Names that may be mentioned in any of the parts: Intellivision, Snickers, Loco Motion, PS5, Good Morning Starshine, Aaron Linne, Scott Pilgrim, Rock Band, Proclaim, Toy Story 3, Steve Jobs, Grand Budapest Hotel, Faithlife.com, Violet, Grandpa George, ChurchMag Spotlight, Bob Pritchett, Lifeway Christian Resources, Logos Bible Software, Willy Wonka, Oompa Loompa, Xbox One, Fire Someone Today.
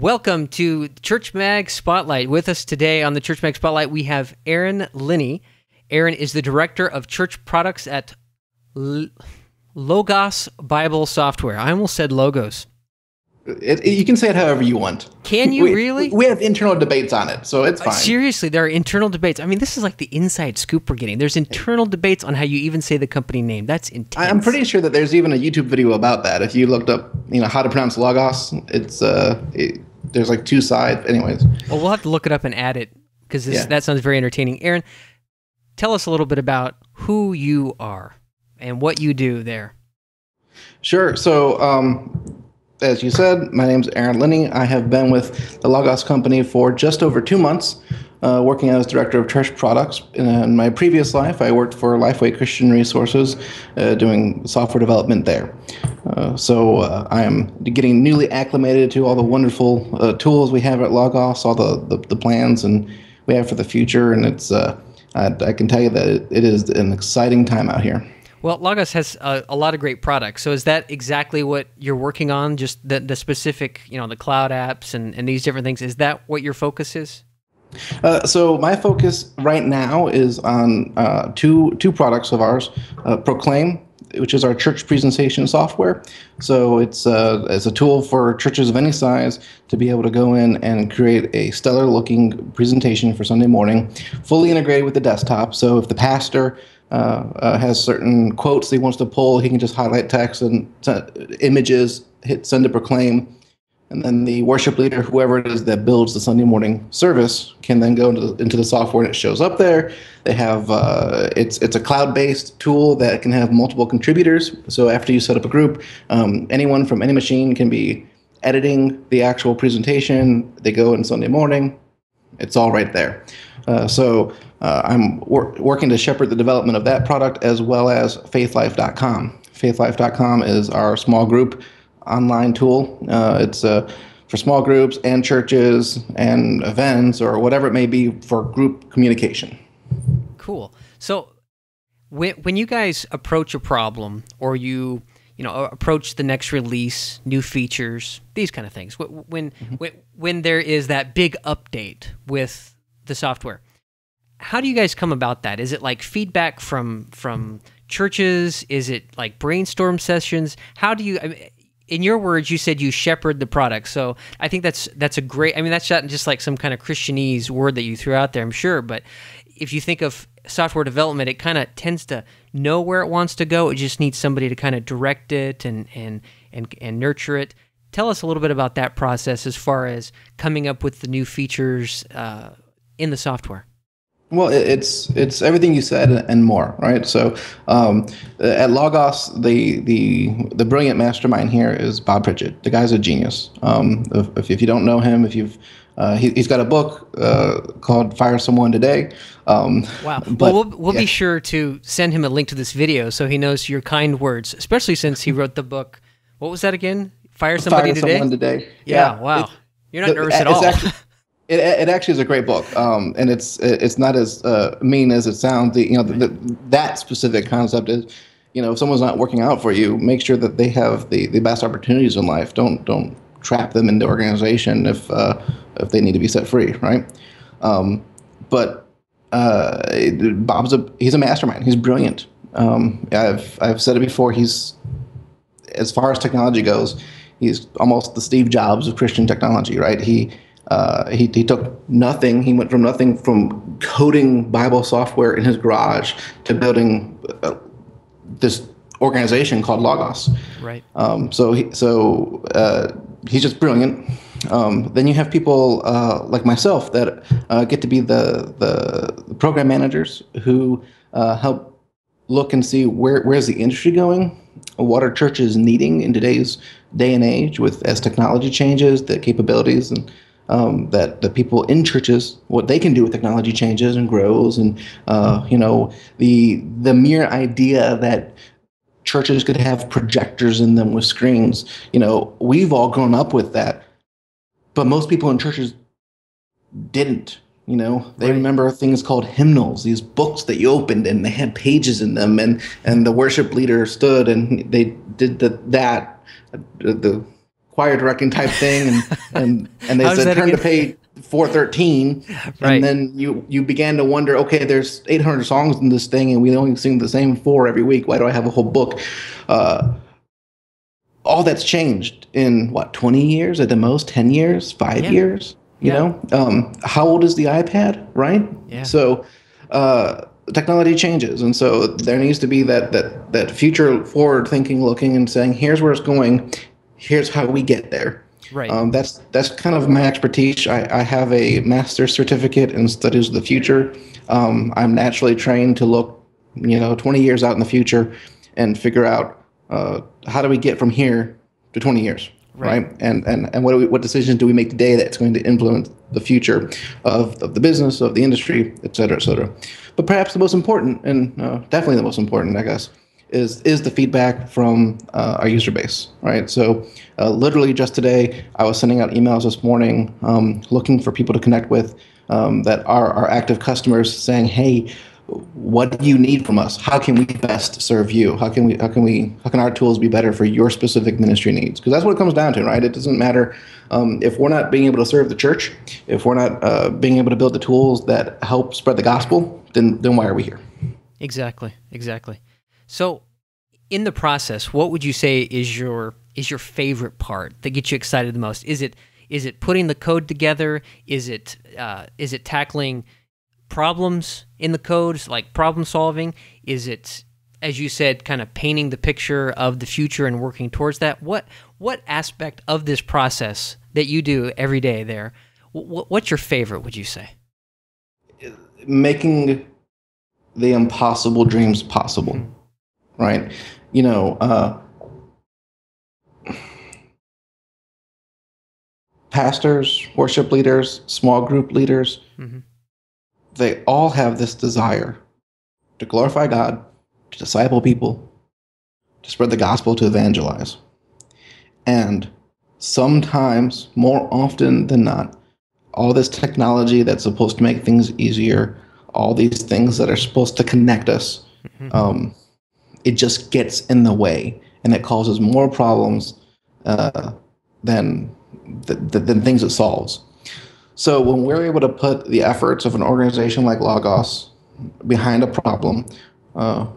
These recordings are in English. Welcome to ChurchMag Spotlight. With us today on the ChurchMag Spotlight, we have Aaron Linne. Aaron is the Director of Church Products at Logos Bible Software. I almost said Logos. You can say it however you want. Can you really? We have internal debates on it, so it's fine. Seriously, there are internal debates. I mean, this is like the inside scoop we're getting. There's internal debates on how you even say the company name. That's intense. I'm pretty sure that there's even a YouTube video about that. If you looked up, you know, how to pronounce Logos, it's there's like two sides. Anyways, well, we'll have to look it up and add it because that sounds very entertaining. Aaron, tell us a little bit about who you are and what you do there. Sure. So, as you said, my name's Aaron Linne. I have been with the Logos company for just over 2 months, working as director of church products. In my previous life, I worked for Lifeway Christian Resources, doing software development there. So I am getting newly acclimated to all the wonderful tools we have at Logos, all the plans and we have for the future. And it's I can tell you that it is an exciting time out here. Well, Logos has a lot of great products. So is that exactly what you're working on? Just the specific, you know, the cloud apps and these different things. Is that what your focus is? So my focus right now is on two products of ours, Proclaim, which is our church presentation software. So it's a tool for churches of any size to be able to go in and create a stellar-looking presentation for Sunday morning, fully integrated with the desktop. So if the pastor has certain quotes he wants to pull, he can just highlight text and images, hit send to Proclaim, and then the worship leader, whoever it is that builds the Sunday morning service, can then go into the software and it shows up there. They have it's a cloud-based tool that can have multiple contributors. So after you set up a group, anyone from any machine can be editing the actual presentation. They go in Sunday morning. It's all right there. So I'm working to shepherd the development of that product as well as Faithlife.com. Faithlife.com is our small group online tool. It's for small groups and churches and events or whatever it may be for group communication. Cool. So when you guys approach a problem or you approach the next release, new features, these kind of things, when there is that big update with the software, how do you guys come about that? Is it like feedback from churches? Is it like brainstorm sessions? How do you... I mean, in your words, you said you shepherd the product. So I think that's a great... I mean, that's not just like some kind of Christianese word that you threw out there, I'm sure. But if you think of software development, it kind of tends to know where it wants to go. It just needs somebody to kind of direct it and nurture it. Tell us a little bit about that process as far as coming up with the new features in the software. Well, it's everything you said and more, right? So at Logos, the brilliant mastermind here is Bob Pritchett. The guy's a genius. If you don't know him, if you've he's got a book called Fire Someone Today. Wow. But, well, we'll be sure to send him a link to this video so he knows your kind words, especially since he wrote the book. What was that again? Fire Someone Today? Yeah, wow. You're not nervous at all. Actually, it actually is a great book, and it's not as mean as it sounds. That specific concept is, if someone's not working out for you, make sure that they have the best opportunities in life. Don't trap them into organization if they need to be set free, right? But Bob's he's a mastermind. He's brilliant. I've said it before. He's, as far as technology goes, he's almost the Steve Jobs of Christian technology, right? He took nothing. He went from nothing, from coding Bible software in his garage to building this organization called Logos. Right. So he's just brilliant. Then you have people like myself that get to be the program managers who help look and see where's the industry going. What are churches needing in today's day and age as technology changes, the capabilities and that the people in churches, what they can do with technology changes and grows, and the mere idea that churches could have projectors in them with screens. We've all grown up with that, but most people in churches didn't. They right. remember things called hymnals, these books that you opened and they had pages in them, and the worship leader stood and they did the choir directing type thing, and they said turn to page 413, and then you began to wonder, okay, there's 800 songs in this thing, and we only sing the same 4 every week. Why do I have a whole book? All that's changed in what, 20 years at the most, 10 years, 5 years. You know, how old is the iPad, right? Yeah. So technology changes, and so there needs to be that future forward thinking, looking, and saying, here's where it's going, here's how we get there. Right. That's kind of my expertise. I have a master's certificate in studies of the future. I'm naturally trained to look, 20 years out in the future and figure out how do we get from here to 20 years, right? And what decisions do we make today that's going to influence the future of the business, of the industry, et cetera, et cetera. But perhaps the most important, and definitely the most important, I guess, is the feedback from our user base, right? So literally just today, I was sending out emails this morning looking for people to connect with that are our active customers, saying, hey, what do you need from us? How can we best serve you? How can our tools be better for your specific ministry needs? Because that's what it comes down to, right? It doesn't matter if we're not being able to serve the church, if we're not being able to build the tools that help spread the gospel, then why are we here? Exactly. So, in the process, what would you say is your favorite part that gets you excited the most? Is it putting the code together? Is it tackling problems in the codes, like problem solving? Is it, as you said, kind of painting the picture of the future and working towards that? What aspect of this process that you do every day there? What's your favorite? Would you say making the impossible dreams possible? Mm-hmm. Right? Pastors, worship leaders, small group leaders, mm-hmm. they all have this desire to glorify God, to disciple people, to spread the gospel, to evangelize. And sometimes, more often than not, all this technology that's supposed to make things easier, all these things that are supposed to connect us, mm-hmm. It just gets in the way, and it causes more problems than things it solves. So when we're able to put the efforts of an organization like Logos behind a problem,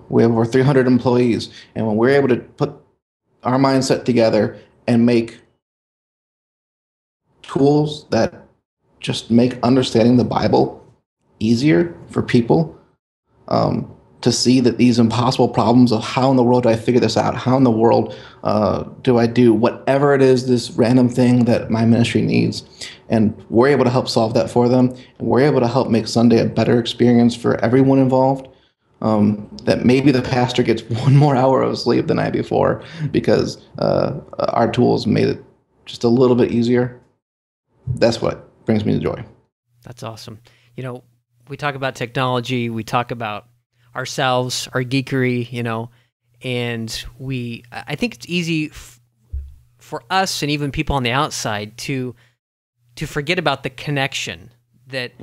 we have over 300 employees, and when we're able to put our mindset together and make tools that just make understanding the Bible easier for people, to see that these impossible problems of how in the world do I figure this out? How in the world do I do whatever it is, this random thing that my ministry needs? And we're able to help solve that for them. And we're able to help make Sunday a better experience for everyone involved. That maybe the pastor gets one more hour of sleep the night before because our tools made it just a little bit easier. That's what brings me to joy. That's awesome. We talk about technology. We talk about ourselves, our geekery, and I think it's easy for us and even people on the outside to forget about the connection that,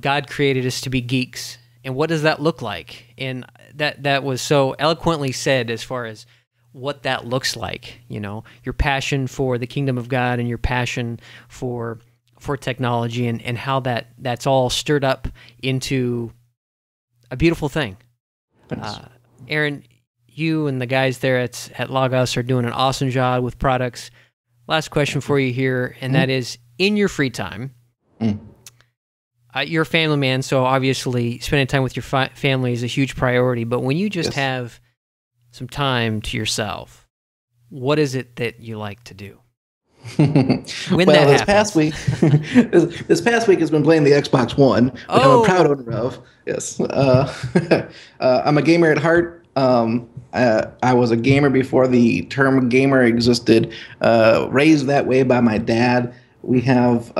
God created us to be geeks. And what does that look like? And that was so eloquently said as far as what that looks like, your passion for the kingdom of God and your passion for technology and how that's all stirred up into a beautiful thing. Aaron, you and the guys there at Logos are doing an awesome job with products. Last question for you here, and that is, in your free time, you're a family man, so obviously spending time with your family is a huge priority, but when you just have some time to yourself, what is it that you like to do? This past week has been playing the Xbox One, which I'm a proud owner of. Yes, I'm a gamer at heart. I was a gamer before the term gamer existed. Raised that way by my dad. We have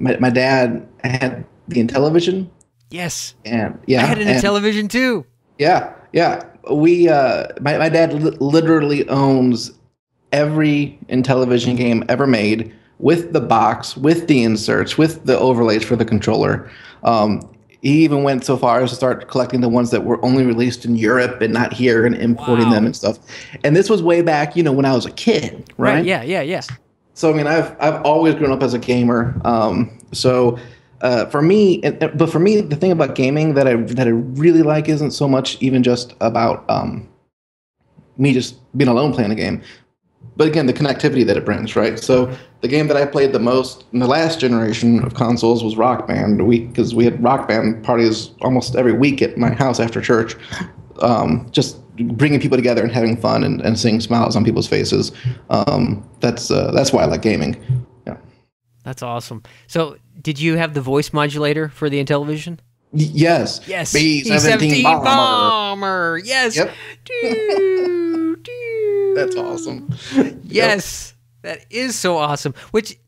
my dad had the Intellivision. Yes, and I had an Intellivision too. Yeah. We my dad literally owns every Intellivision game ever made, with the box, with the inserts, with the overlays for the controller. He even went so far as to start collecting the ones that were only released in Europe and not here, and importing them and stuff. And this was way back, when I was a kid, right? Yeah. So, I mean, I've always grown up as a gamer. For me, but for me, the thing about gaming that I really like isn't so much even just about me just being alone playing a game, but again, the connectivity that it brings, right? So the game that I played the most in the last generation of consoles was Rock Band, because we had Rock Band parties almost every week at my house after church, just bringing people together and having fun and seeing smiles on people's faces. That's why I like gaming. Yeah. That's awesome. So did you have the voice modulator for the Intellivision? Yes. Yes. B-17 bomber. Yes. Yep. That's awesome. Yes. Yep. That is so awesome. Which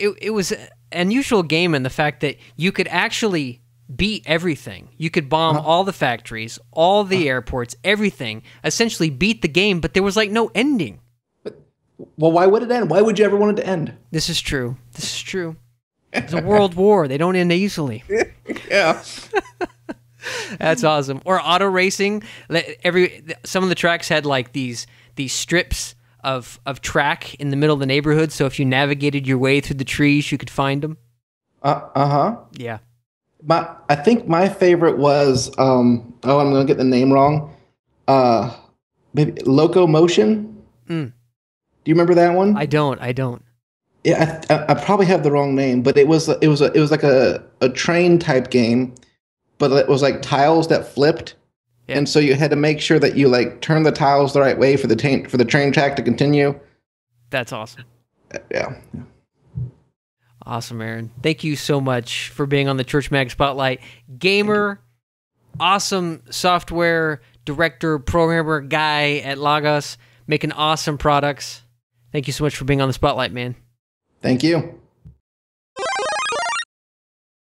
it was an unusual game in the fact that you could actually beat everything. You could bomb all the factories, all the airports, everything. Essentially beat the game, but there was like no ending. But, well, why would it end? Why would you ever want it to end? This is true. This is true. It's a world war. They don't end easily. Yeah. That's awesome. Or auto racing. Some of the tracks had like these strips of track in the middle of the neighborhood, so if you navigated your way through the trees, you could find them. Yeah. I think my favorite was, I'm going to get the name wrong. Maybe Loco Motion. Mm. Do you remember that one? I don't. Yeah, I probably have the wrong name, but it was like a train type game, but it was like tiles that flipped. Yeah. And so you had to make sure that you like turn the tiles the right way for the train track to continue. That's awesome. Yeah. Awesome, Aaron. Thank you so much for being on the ChurchMag Spotlight. Gamer, awesome software director, programmer guy at Logos, making awesome products. Thank you so much for being on the Spotlight, man. Thank you.